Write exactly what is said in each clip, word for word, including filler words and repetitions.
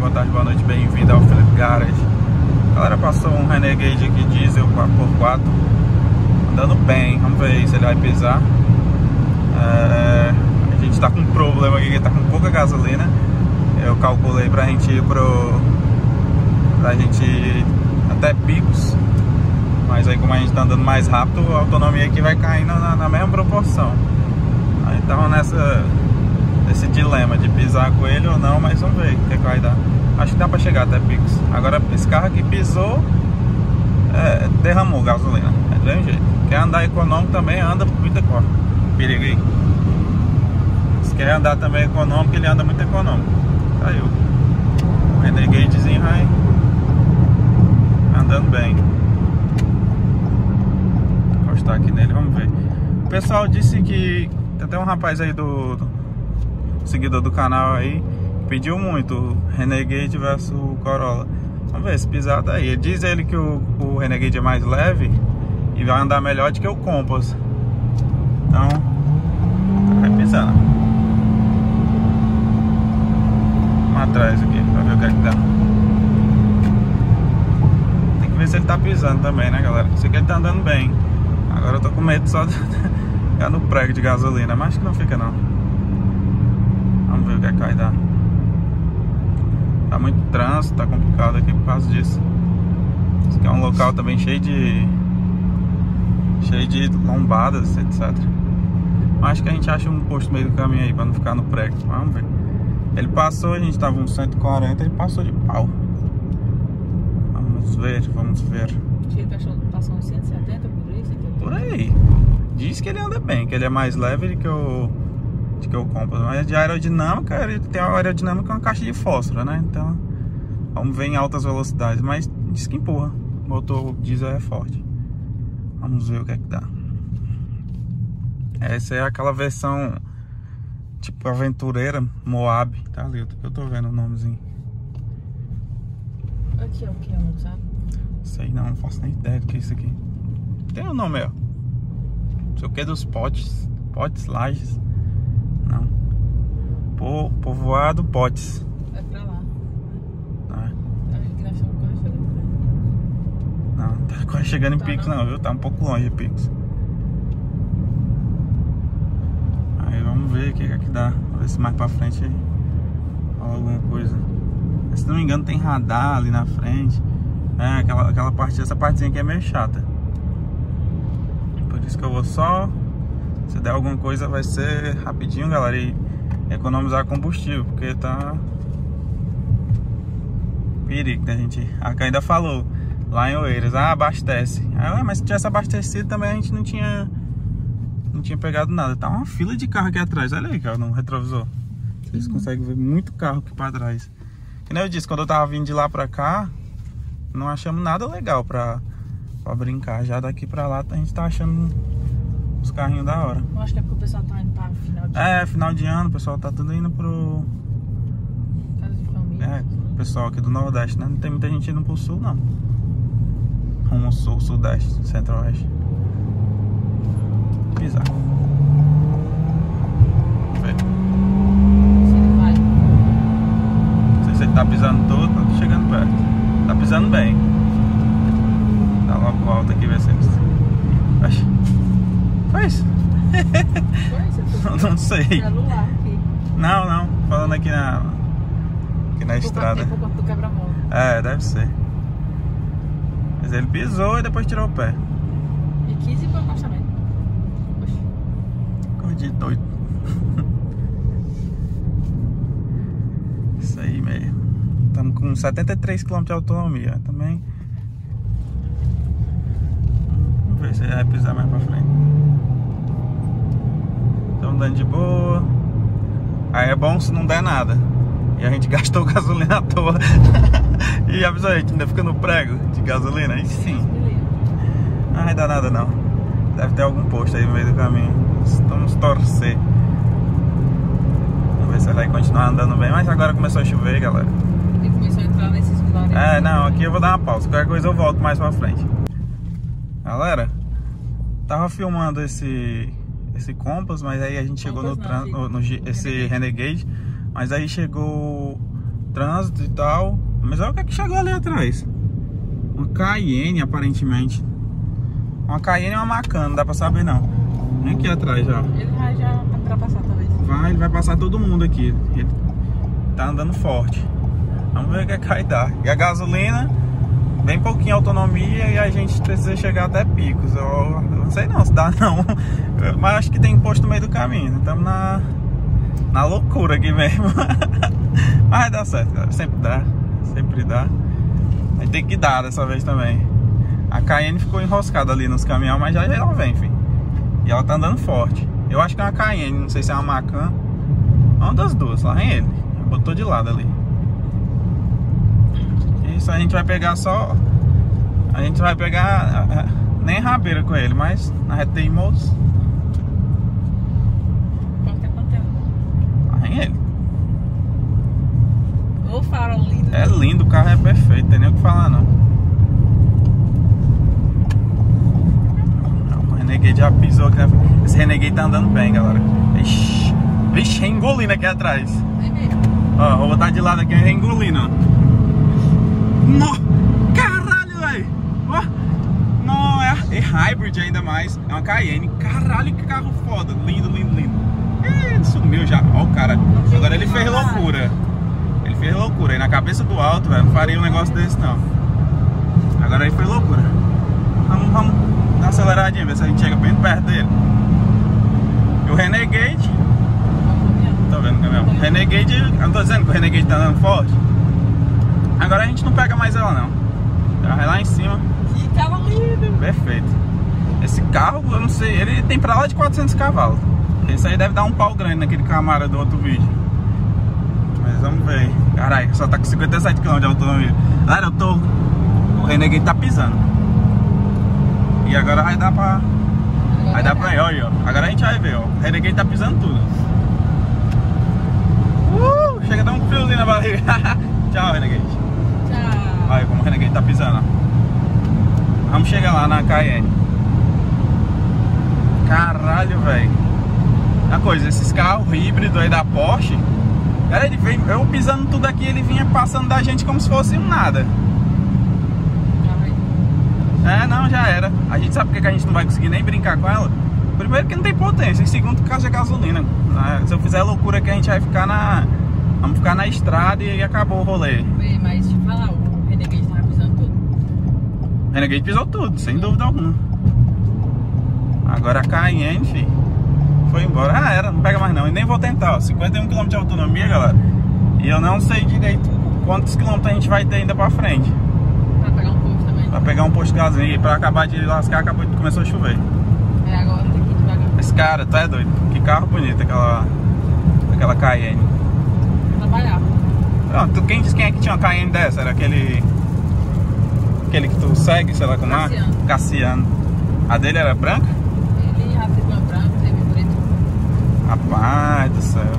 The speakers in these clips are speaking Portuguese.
boa tarde, boa noite, bem-vindo ao Felipe Garage. Galera, passou um Renegade aqui, diesel quatro por quatro, andando bem, vamos ver se ele vai pisar. É, a gente tá com um problema aqui, que tá com pouca gasolina. Eu calculei pra gente ir pro... pra gente ir até Picos, mas aí como a gente tá andando mais rápido, a autonomia aqui vai caindo na, na mesma proporção. Aí tava nessa... esse dilema de pisar com ele ou não, mas vamos ver o que vai dar. Acho que dá pra chegar até Picos. Agora esse carro aqui pisou, é, derramou gasolina, é do mesmo jeito. Quer andar econômico também, anda muita coisa. Perigo aí. Se quer andar também econômico, ele anda muito econômico. Caiu. O Renegadezinho vai andando bem. Vou encostar aqui nele, vamos ver. O pessoal disse que... tem até um rapaz aí do... do seguidor do canal aí, pediu muito Renegade versus Corolla. Vamos ver se pisar daí. Diz ele que o, o Renegade é mais leve e vai andar melhor do que o Compass. Então vai pisando. Vamos atrás aqui pra ver o que é que dá. Tem que ver se ele tá pisando também, né, galera? Sei que ele tá andando bem. Agora eu tô com medo só de ficar no prego de gasolina, mas acho que não fica não. Vamos ver o que é que vai dar. Tá muito trânsito, tá complicado aqui por causa disso. Esse aqui é um local também cheio de... cheio de lombadas, etcétera. Mas acho que a gente acha um posto no meio do caminho aí pra não ficar no prego. Vamos ver. Ele passou, a gente tava uns cento e quarenta, ele passou de pau. Vamos ver, vamos ver. Ele passou uns cento e setenta por aí, cento e oitenta. Por aí. Diz que ele anda bem, que ele é mais leve que o... que eu compro, mas de aerodinâmica ele tem uma aerodinâmica e uma caixa de fósforo, né? Então vamos ver em altas velocidades, mas diz que empurra. O motor diesel é forte. Vamos ver o que é que dá. Essa é aquela versão tipo aventureira, Moab, tá ali, eu tô vendo o nomezinho. Aqui é o que, não sabe? Sei não, não faço nem ideia do que é isso aqui. Tem o um nome, ó. Não sei o que dos potes, potes, lajes. Não. Po, povoado Potes. É pra lá. Ah. Não, não tá quase chegando em tá Picos não. não, viu? Tá um pouco longe de Picos. Aí vamos ver o que é que dá. Vamos ver se mais pra frente fala alguma coisa. Se não me engano tem radar ali na frente. É, aquela, aquela parte, essa partezinha aqui é meio chata. Por isso que eu vou só... se der alguma coisa vai ser rapidinho, galera, e economizar combustível, porque tá perigo da gente. A Caixa ainda falou lá em Oeiras, ah, abastece. Ah, mas se tivesse abastecido também a gente não tinha não tinha pegado nada. Tá uma fila de carro aqui atrás, olha aí, cara, no retrovisor. Vocês uhum. conseguem ver muito carro aqui pra trás. Que nem eu disse, quando eu tava vindo de lá pra cá, não achamos nada legal pra, pra brincar. Já daqui pra lá a gente tá achando... os carrinhos da hora. Eu acho que é porque o pessoal tá indo para final de ano. É, final de ano, o pessoal tá tudo indo pro... casa de família. É, o pessoal aqui do Nordeste, né? Não tem muita gente indo pro Sul, não. Rumo ao Sul, Sudeste, Centro-Oeste. Pisar. Vamos ver. Se ele vai. Não sei se ele tá pisando todo, mas tá chegando perto. Tá pisando bem. Dá logo volta aqui, ver se ele... Acho... Foi isso? Não sei. Não, não. Falando aqui na... aqui na estrada. É, deve ser. Mas ele pisou e depois tirou o pé. E quinze para o acostamento. Coisa de doido. Isso aí mesmo. Estamos com setenta e três quilômetros de autonomia também. Vamos ver se ele vai pisar mais pra frente. Andando de boa. Aí é bom se não der nada. E a gente gastou gasolina à toa. E a pessoa ainda fica no prego de gasolina. Aí sim. Ai, dá nada não. Deve ter algum posto aí no meio do caminho. Vamos torcer. Vamos ver se ele vai continuar andando bem. Mas agora começou a chover, galera. E começou a entrar nesses vilarejos. É, não, aqui eu vou dar uma pausa. Qualquer coisa eu volto mais pra frente. Galera, tava filmando esse... esse Compass, mas aí a gente Compass chegou no, não, no, no, no esse Renegade, mas aí chegou trânsito e tal. Mas olha o que é que chegou ali atrás. Uma Cayenne, aparentemente. Uma Cayenne é uma Macan, não dá pra saber não. Vem aqui atrás já. Ele vai já ultrapassar talvez. Vai, ele vai passar todo mundo aqui. Ele tá andando forte. Vamos ver o que é que vai dar. E a gasolina, bem pouquinha autonomia e a gente precisa chegar até Picos. Eu não sei não se dá não. Mas acho que tem posto no meio do caminho. Estamos na, na loucura aqui mesmo. Mas dá certo, cara. Sempre dá. Sempre dá. Aí tem que dar dessa vez também. A Cayenne ficou enroscada ali nos caminhões, mas já, já ela vem, filho. E ela tá andando forte. Eu acho que é uma Cayenne, não sei se é uma Macan. Uma das duas, lá vem ele. Botou de lado ali. Isso, a gente vai pegar só... A gente vai pegar... Nem rabeira com ele, mas na reta teimoso. Tem que ter conteúdo. Lá vem ele. O farol lindo. É lindo, o carro é perfeito, tem nem o que falar não. O Renegade já pisou aqui na frente. Esse Renegade tá andando bem, galera. Ixi, vixe, engolindo aqui atrás. Ó, vou botar de lado aqui, engolindo, ó. No, caralho, velho. Não, é E-Hybrid ainda mais. É uma Cayenne, caralho, que carro foda. Lindo, lindo, lindo. Ih, sumiu já, ó o cara. Agora ele fez loucura. Fez loucura, aí na cabeça do alto, velho. Não faria um negócio desse não. Agora aí foi loucura. Vamos, vamos dar uma aceleradinha, ver se a gente chega bem perto dele. E o Renegade. Tá vendo, caminhão? O Renegade. Eu não tô dizendo que o Renegade tá andando forte. Agora a gente não pega mais ela não. Ela é lá em cima. Que carro lindo! Perfeito. Esse carro, eu não sei, ele tem pra lá de quatrocentos cavalos. Esse aí deve dar um pau grande naquele Camaro do outro vídeo. Vamos ver. Caralho, só tá com cinquenta e sete quilômetros de autonomia. Galera, eu tô... O Renegade tá pisando. E agora vai dar pra... Vai dar pra ir, olha aí, ó. Agora a gente vai ver, ó. O Renegade tá pisando tudo. Uh! Chega a dar um friozinho na barriga. Tchau, Renegade. Tchau. Olha como o Renegade tá pisando, ó. Vamos chegar lá na Cayenne. Caralho, velho. Uma coisa, esses carros híbridos aí da Porsche... Cara, ele veio, eu pisando tudo aqui, ele vinha passando da gente como se fosse um nada. É, não, já era. A gente sabe porque que a gente não vai conseguir nem brincar com ela. Primeiro que não tem potência, e segundo por causa da gasolina. Se eu fizer loucura aqui, a gente vai ficar na... Vamos ficar na estrada e acabou o rolê. Mas deixa eu falar, o Renegade tava pisando tudo. O Renegade pisou tudo, sem dúvida alguma. Agora a Cayenne, filho. Foi embora, ah, era, não pega mais não. E nem vou tentar, ó. cinquenta e um quilômetros de autonomia, galera. E eu não sei direito quantos quilômetros a gente vai ter ainda pra frente. Pra pegar um posto também. Pra pegar um posto de gasolina. E pra acabar de lascar, acabou, começou a chover. É, agora tem que devagar. Esse cara, tu é doido. Que carro bonito aquela, aquela Cayenne. Trabalhava. Pronto, quem disse quem é que tinha uma Cayenne dessa? Era aquele... Aquele que tu segue, sei lá como é? Cassiano. Cassiano. A dele era branca? Ele já teve uma branca. Rapaz do céu.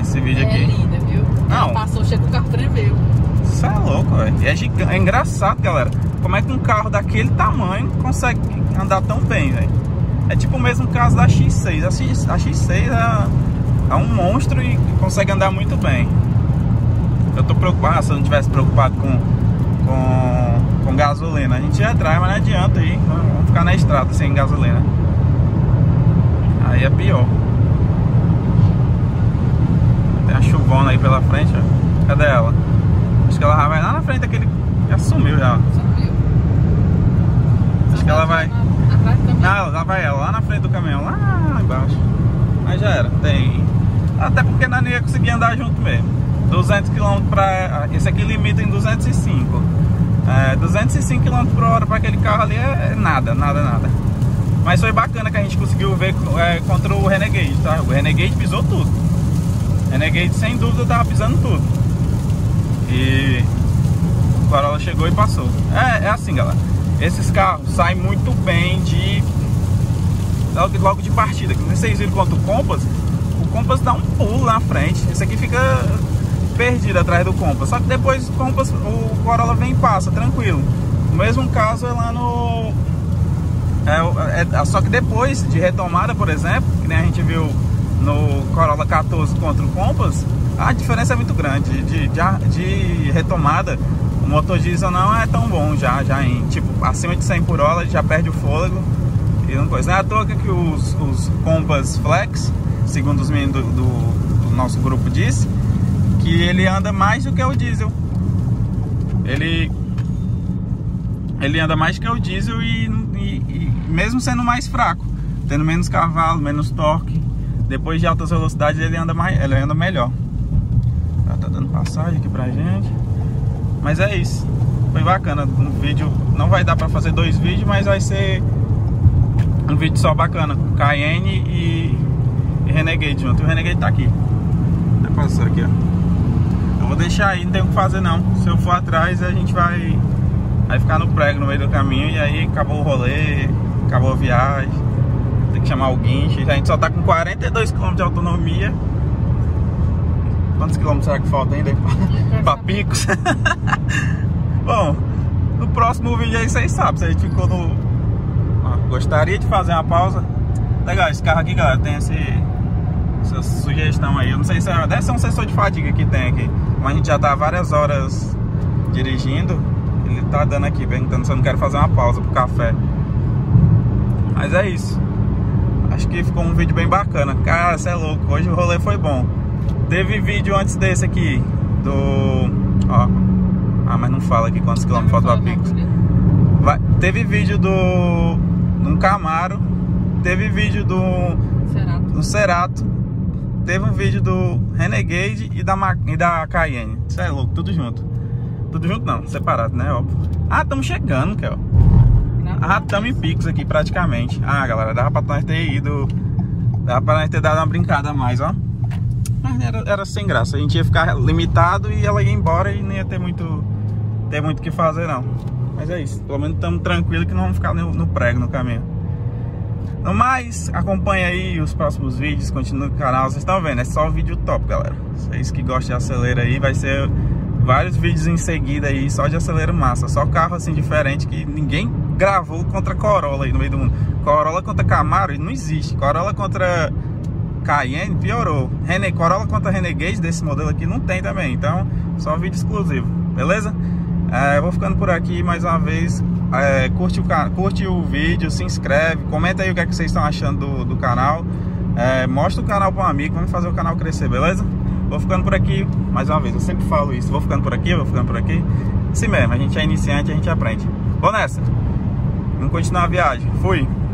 Esse vídeo é aqui. É linda, viu? Não. Passou, chegou, o carro tremeu. Isso é louco, velho. É gigante. É engraçado, galera. Como é que um carro daquele tamanho consegue andar tão bem, velho? É tipo o mesmo caso da X seis. A, X, a X seis é, é um monstro e consegue andar muito bem. Eu tô preocupado. Se eu não tivesse preocupado com, com, com gasolina, a gente ia atrás, mas não adianta aí. Vamos ficar na estrada sem gasolina. Aí é pior. Tem a chuvona aí pela frente, ó. Cadê ela? Acho que ela já vai lá na frente daquele... Já sumiu já. Sumiu. Acho que ela vai... Atrás do caminhão. Não, lá vai ela, lá na frente do caminhão, lá embaixo. Mas já era, tem... Até porque nós não ia conseguir andar junto mesmo. duzentos quilômetros pra... Esse aqui limita em duzentos e cinco. É, duzentos e cinco quilômetros por hora pra aquele carro ali é nada, nada, nada. Mas foi bacana que a gente conseguiu ver é, contra o Renegade, tá? O Renegade pisou tudo. O Renegade, sem dúvida, tava pisando tudo. E o Corolla chegou e passou. É, é assim, galera. Esses carros saem muito bem de... Logo, logo de partida. Vocês viram quanto o Compass? O Compass dá um pulo na frente. Esse aqui fica perdido atrás do Compass. Só que depois o, Compass, o Corolla vem e passa, tranquilo. O mesmo caso é lá no... É, é, só que depois de retomada, por exemplo, que nem a gente viu no Corolla quatorze contra o Compass, a diferença é muito grande de, de, de retomada. O motor diesel não é tão bom já, já em tipo acima de cem por hora ele já perde o fôlego e não coisa. Não é à toa que os, os Compass Flex, segundo os meninos do, do, do nosso grupo, disse que ele anda mais do que o diesel. Ele ele anda mais do que o diesel e, e, e mesmo sendo mais fraco, tendo menos cavalo, menos torque, depois de altas velocidades ele anda mais, ele anda melhor. Ela tá dando passagem aqui pra gente. Mas é isso, foi bacana um vídeo, não vai dar pra fazer dois vídeos, mas vai ser um vídeo só bacana, com Cayenne e, e Renegade junto. O Renegade tá aqui, tá passando aqui, ó. Eu vou deixar aí, não tem o que fazer não. Se eu for atrás a gente vai, vai ficar no prego no meio do caminho e aí acabou o rolê, acabou a viagem, tem que chamar o guincho. A gente só tá com quarenta e dois quilômetros de autonomia. Quantos quilômetros será que falta ainda pra Picos? Bom, no próximo vídeo aí vocês sabem. Se a gente ficou no... Ah, gostaria de fazer uma pausa. Legal, esse carro aqui, galera, tem esse... essa sugestão aí. Eu não sei se é... deve ser um sensor de fadiga que tem aqui. Mas a gente já tá várias horas dirigindo. Ele tá dando aqui, perguntando se eu não quero fazer uma pausa pro café. Mas é isso. Acho que ficou um vídeo bem bacana. Cara, você é louco. Hoje o rolê foi bom. Teve vídeo antes desse aqui do... ó, ah, mas não fala aqui quantos quilômetros falta pra Picos. Vai... Teve vídeo do... de um Camaro. Teve vídeo do... Cerato. Do Cerato. Teve um vídeo do Renegade e da, Ma... e da Cayenne. Isso é louco, tudo junto. Tudo junto não, separado, né? Óbvio. Ah, estamos chegando, Kel. Ah, estamos em Picos aqui praticamente. Ah, galera, dava pra nós ter ido... dava pra nós ter dado uma brincada a mais, ó. Mas era, era sem graça, a gente ia ficar limitado e ela ia embora e não ia ter muito ter muito o que fazer não. Mas é isso, pelo menos estamos tranquilos que não vamos ficar no, no prego no caminho. No mais, acompanha aí os próximos vídeos, continua no canal, vocês estão vendo, é só vídeo top, galera. Vocês que gostam de acelera aí, vai ser vários vídeos em seguida aí, só de acelera massa, só carro assim diferente que ninguém gravou contra Corolla aí no meio do mundo. Corolla contra Camaro não existe, Corolla contra... Cayenne piorou. Rene, Corolla contra Renegade desse modelo aqui não tem também. Então, só vídeo exclusivo, beleza? É, eu vou ficando por aqui mais uma vez. É, curte, o, curte o vídeo, se inscreve, comenta aí o que, é que vocês estão achando do, do canal. É, mostra o canal para um amigo, vamos fazer o canal crescer, beleza? Vou ficando por aqui mais uma vez. Eu sempre falo isso. Vou ficando por aqui, vou ficando por aqui. Assim mesmo, a gente é iniciante, a gente aprende. Vou nessa. Vamos continuar a viagem. Fui!